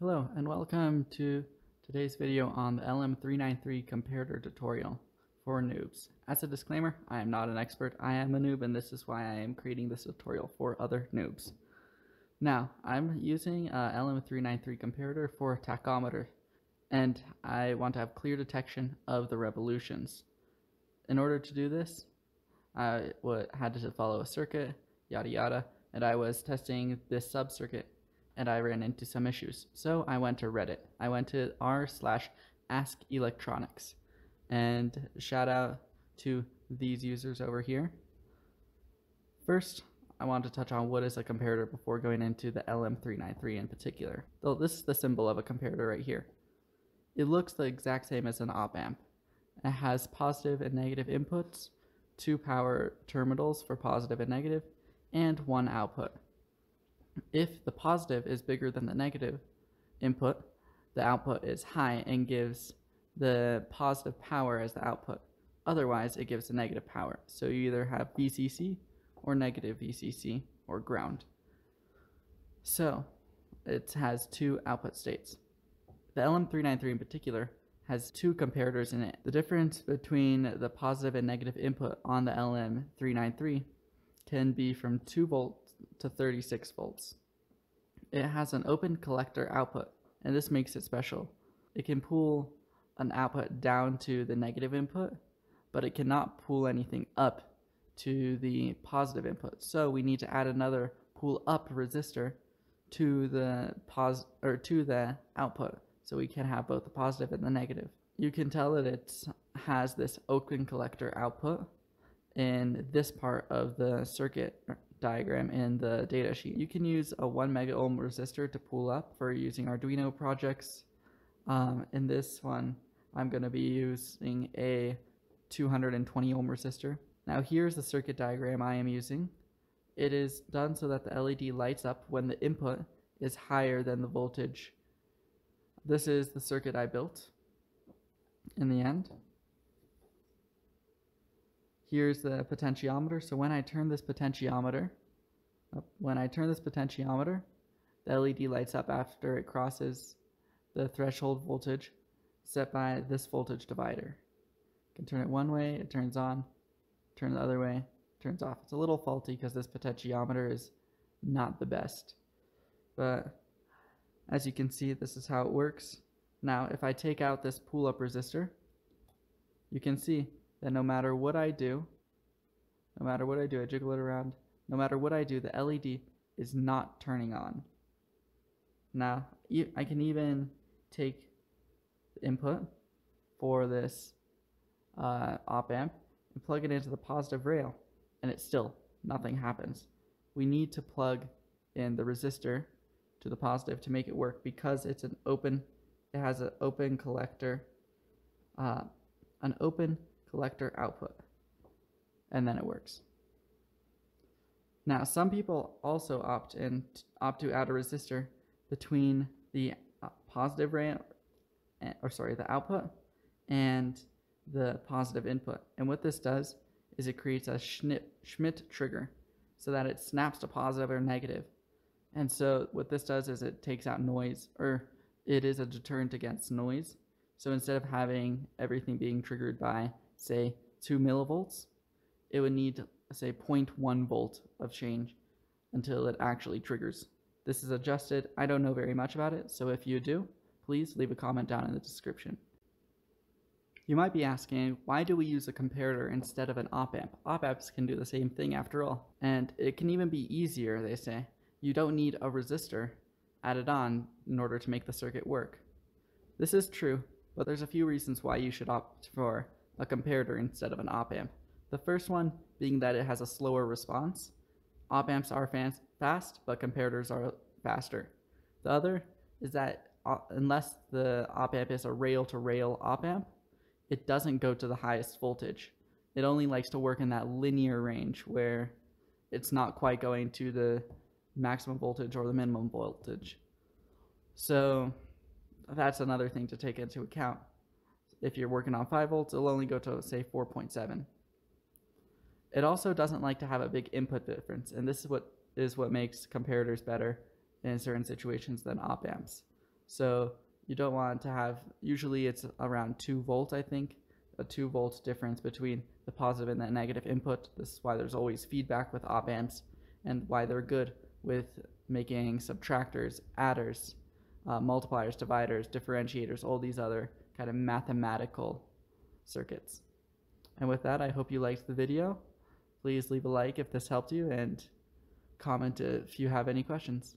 Hello and welcome to today's video on the LM393 comparator tutorial for noobs. As a disclaimer, I am not an expert, I am a noob, and this is why I am creating this tutorial for other noobs. Now, I'm using a LM393 comparator for a tachometer, and I want to have clear detection of the revolutions. In order to do this, I had to follow a circuit, yada yada, and I was testing this sub-circuit and I ran into some issues. So I went to Reddit. I went to r/askelectronics, and shout out to these users over here. First, I want to touch on what is a comparator before going into the LM393 in particular. So this is the symbol of a comparator right here. It looks the exact same as an op amp. It has positive and negative inputs, two power terminals for positive and negative, and one output. If the positive is bigger than the negative input, the output is high and gives the positive power as the output. Otherwise, it gives the negative power. So you either have VCC or negative VCC or ground. So it has two output states. The LM393 in particular has two comparators in it. The difference between the positive and negative input on the LM393 can be from 2 volts to 36 volts. It has an open collector output, and this makes it special. It can pull an output down to the negative input, but it cannot pull anything up to the positive input. So we need to add another pull up resistor to the output, so we can have both the positive and the negative. You can tell that it has this open collector output in this part of the circuit diagram in the data sheet. You can use a 1 mega ohm resistor to pull up for using Arduino projects. In this one, I'm going to be using a 220 ohm resistor. Now here's the circuit diagram I am using. It is done so that the LED lights up when the input is higher than the voltage. This is the circuit I built in the end. Here's the potentiometer. So when I turn this potentiometer, the LED lights up after it crosses the threshold voltage set by this voltage divider. You can turn it one way, it turns on, turn the other way, it turns off. It's a little faulty because this potentiometer is not the best. But as you can see, this is how it works. Now, if I take out this pull-up resistor, you can see that no matter what I do, I jiggle it around, no matter what I do, the LED is not turning on. Now, I can even take the input for this op amp and plug it into the positive rail, and it's still, nothing happens. We need to plug in the resistor to the positive to make it work, because it's an open, it has an open collector, output, and then it works. Now, some people also opt to add a resistor between the positive rail, the output, and the positive input. And what this does is it creates a Schmitt trigger, so that it snaps to positive or negative. And so what this does is it takes out noise, or it is a deterrent against noise. So instead of having everything being triggered by, say, 2 millivolts, it would need, say, 0.1 volt of change until it actually triggers. This is adjusted. I don't know very much about it, so if you do, please leave a comment down in the description. You might be asking, why do we use a comparator instead of an op amp? Op amps can do the same thing after all, and it can even be easier, they say. You don't need a resistor added on in order to make the circuit work. This is true, but there's a few reasons why you should opt for a comparator instead of an op amp. The first one being that it has a slower response. Op amps are fast, but comparators are faster. The other is that unless the op amp is a rail-to-rail op amp, it doesn't go to the highest voltage. It only likes to work in that linear range where it's not quite going to the maximum voltage or the minimum voltage. So that's another thing to take into account. If you're working on 5 volts, it'll only go to, say, 4.7. It also doesn't like to have a big input difference, and this is what makes comparators better in certain situations than op amps. So you don't want to have, usually it's around 2 volt, I think, a 2 volt difference between the positive and that negative input. This is why there's always feedback with op amps, and why they're good with making subtractors, adders, multipliers, dividers, differentiators, all these other kind of mathematical circuits. And with that, I hope you liked the video. Please leave a like if this helped you, and comment if you have any questions.